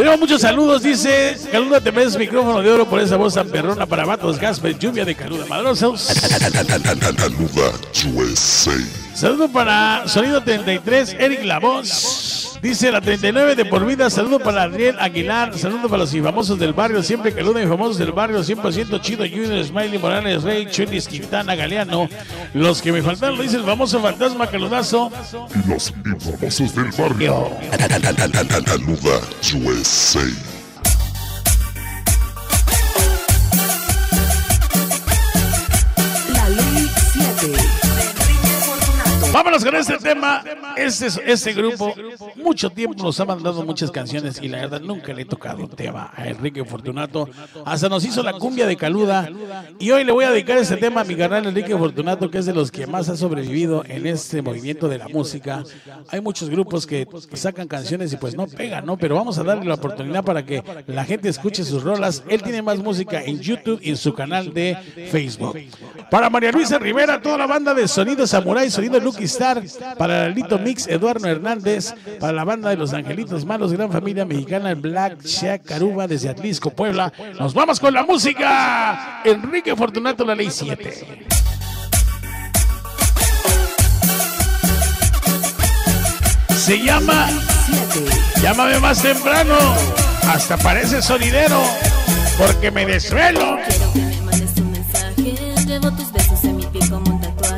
Tenemos muchos saludos, dice Caruda, te mereces micrófono de oro por esa voz tan perrona para Matos Gasper, lluvia de Caruda. Madrosos. Saludo para Sonido 33, Eric La Voz. Dice la 39 de por vida. Saludo para Adriel Aguilar. Saludo para los infamosos del barrio. Siempre Caruda, infamosos del barrio. 100% chido. Junior Smiley, Morales Rey, Chulis, Quintana, Galeano. Los que me faltaron, lo dice el famoso fantasma Caludazo. Y los infamosos del barrio. Caluda USA. La Ley 7. Vámonos con este tema. Este grupo mucho tiempo nos ha mandado muchas canciones y la verdad nunca le he tocado un tema a Enrique Fortunato. Hasta nos hizo la cumbia de Caluda y hoy le voy a dedicar este tema a mi canal Enrique Fortunato, que es de los que más ha sobrevivido en este movimiento de la música. Hay muchos grupos que sacan canciones y pues no pegan, ¿no? Pero vamos a darle la oportunidad para que la gente escuche sus rolas. Él tiene más música en YouTube y en su canal de Facebook. Para María Luisa Rivera, toda la banda de Sonido Samurai, Sonido Lucky, para Lito Mix, Eduardo Hernández, para la banda de Los Angelitos Malos, Gran Familia Mexicana, Black Shaka Caruba desde Atlisco, Puebla. Nos vamos con la música. Enrique Fortunato, la Ley 7. Se llama Llámame Más Temprano. Hasta parece sonidero, porque me desvelo. Quiero que me mandes un mensaje. Llevo tus besos en mi piel como un tatuaje.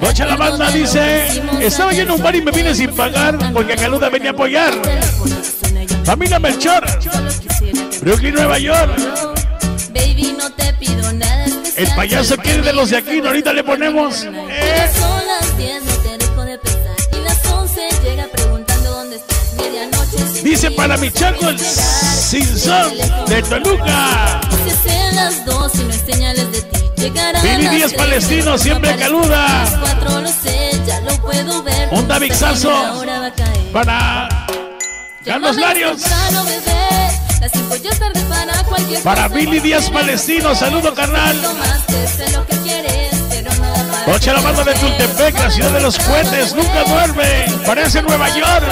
Noche la banda dice, estaba yo en un bar y me vine sin pagar porque Caluda venía a apoyar. Familia Melchor, Brooklyn, Nueva York. El payaso quiere de los de aquí, ahorita le ponemos. Son las 10, no te dejo de pensar. Y las 11 llega preguntando dónde estás. Medianoche. Dice para Michaco, el Sinson de Toluca. Dice las 2 y no hay señales de ti. Billy Díaz Palestino, siempre Caluda. Un Davixazo para Carlos la Larios. Para Billy Díaz Palestino, saludo carnal. Noche la banda de Tultepec, la ciudad de los cohetes, nunca duerme. Parece Nueva York.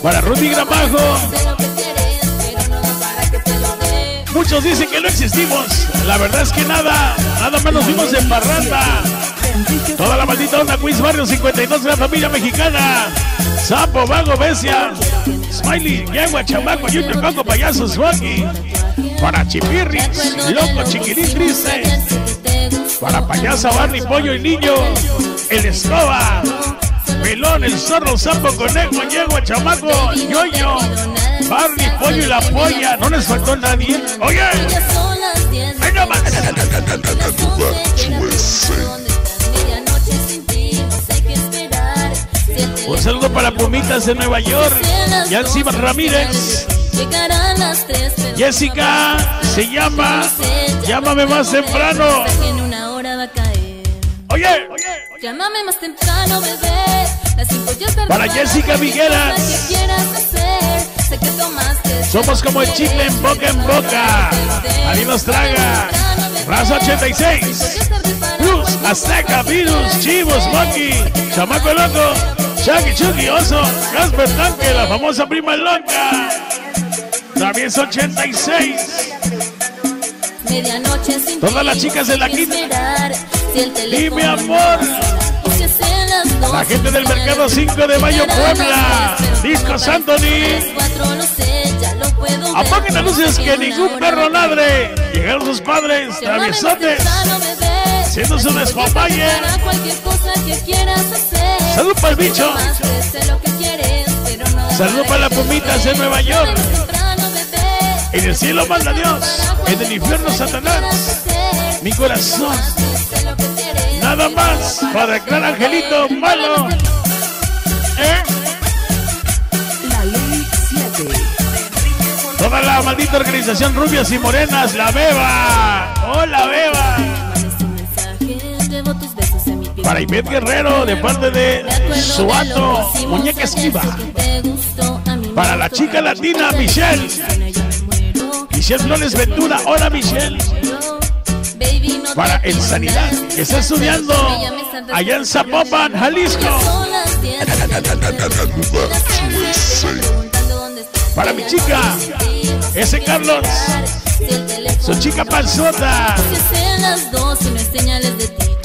Para Rudy Gramajo. Muchos dicen que no existimos. La verdad es que nada más nos vimos en parranda. Toda la maldita onda, Quis Barrio 52, Gran Familia Mexicana. Sapo, Vago, Bestia, Smiley, Yagua, Chamaco, Junior, Paco, Payaso, Swaggy. Para Chipirrix, Loco, Chiquirín Triste. Para Payasa, Barney, Pollo y Niño. El Escoba, Pelón, El Zorro, Sapo, Conejo, Yagua, Chamaco, Ñoño. Barney, Pollo y la Polla, no les faltó nadie. Oye, ¡ay, no más! Un saludo para Pumitas de Nueva York. Y encima Ramírez. Jessica se llama Llámame Más Temprano. Oye, Llámame Más Temprano, bebé. Para Jessica Vigueras. Somos como el chicle en boca, ahí nos traga. Raza 86, Cruz, Azteca, Virus, Chivos, Monkey, Chamaco Loco, Chucky, Chucky, Oso, Gasper Tanque, la famosa prima loca. También es 86. Todas las chicas de la quinta. Y mi amor. La gente del mercado 5 de mayo, Puebla. Disco Santoni. Apaguen las luces que ningún perro ladre. Llegaron sus padres, traviesotes, siendo su despapalle. Salud para el bicho. Salud para las Pumitas de Nueva York. En el cielo manda Dios, en el infierno Satanás. Mi corazón. Nada más para el gran angelito malo. La Ley 7. Toda la maldita organización Rubias y Morenas, la Beba. Hola, Beba. Para Ivette Guerrero, de parte de Suato, Muñeca Esquiva. Para la chica latina, Michelle. Michelle Flores Ventura. Hola, Michelle. Para el Sanidad, que está estudiando allá en Zapopan, Jalisco. Para mi chica, ese Carlos, su chica panzota.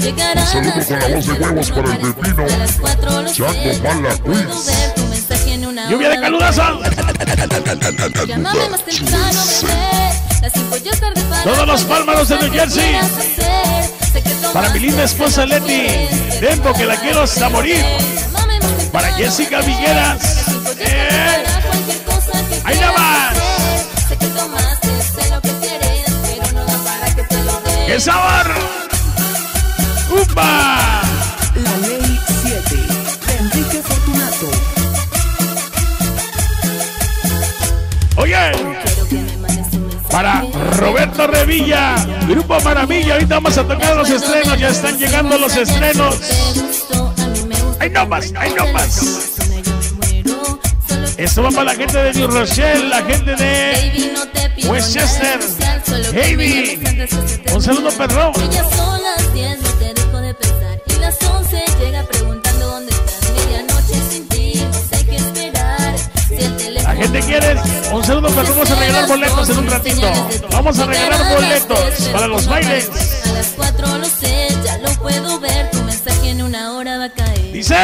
Un saludo con la voz de huevos para el pepino. Chaco Mala Quiz. Lluvia de caludazo. Todos los pálmaros de New Jersey. Para mi linda esposa Leti. Tempo que la quiero hasta morir. Para Jessica Vigueras. ¡Ahí nada más! ¡Qué sabor! ¡Umba! La Ley 7 de Enrique Fortunato. Oye, para Roberto Revilla, Grupo Maravilla. Ahorita vamos a tocar los estrenos. Ya están llegando los estrenos. ¡Ahí nada más! ¡Ahí nada más! Esto va para la gente de New Rochelle, la gente de Westchester, Heidi. Un saludo, perro. Ya son las 10, no te dejo de pensar. Y las 11 llega preguntando dónde estás. Medianoche sin ti, no sé qué esperar. La gente quiere. Un saludo, perro. Vamos a regalar boletos en un ratito. Vamos a regalar boletos para los bailes. A las 4 lo sé, ya lo puedo ver. Tu mensaje en una hora va a caer. Dice: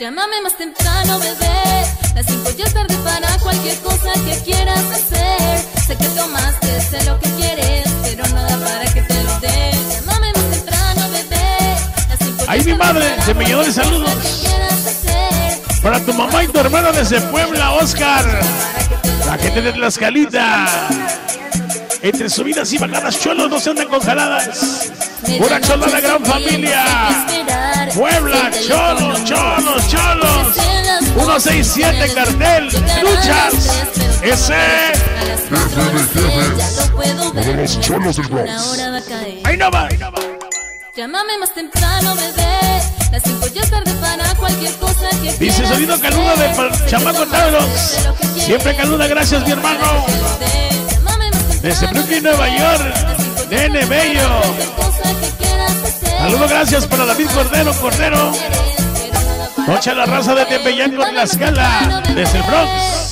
llámame más temprano, bebé. Las 5 ya es tarde para cualquier cosa que quieras hacer. Sé que tomaste, sé lo que quieres, pero no da para que te lo dé. Llámame más temprano, bebé. Las 5 ahí mi madre, se me llenó de saludos. Para tu mamá y tu hermano desde Puebla, Oscar. La gente de Tlaxcalita. Entre subidas y bajadas, cholos no se andan con jaladas. Pura chola la gran familia. Puebla, cholos, cholos, cholos. 167 cartel, luchas. Ese. Jefe de los cholos del Bronx. Ahí no va. Llámame más temprano, bebé. Las 5 ya es tarde para cualquier cosa que quieras. Dice Sonido Caluda de Chamaco Tablos. Siempre Caluda, gracias, mi hermano. Desde Brooklyn, Nueva York, Nene Bello. Saludos, gracias para David Cordero, Noche a la raza de Tepeyán con Tlaxcala, desde el Bronx.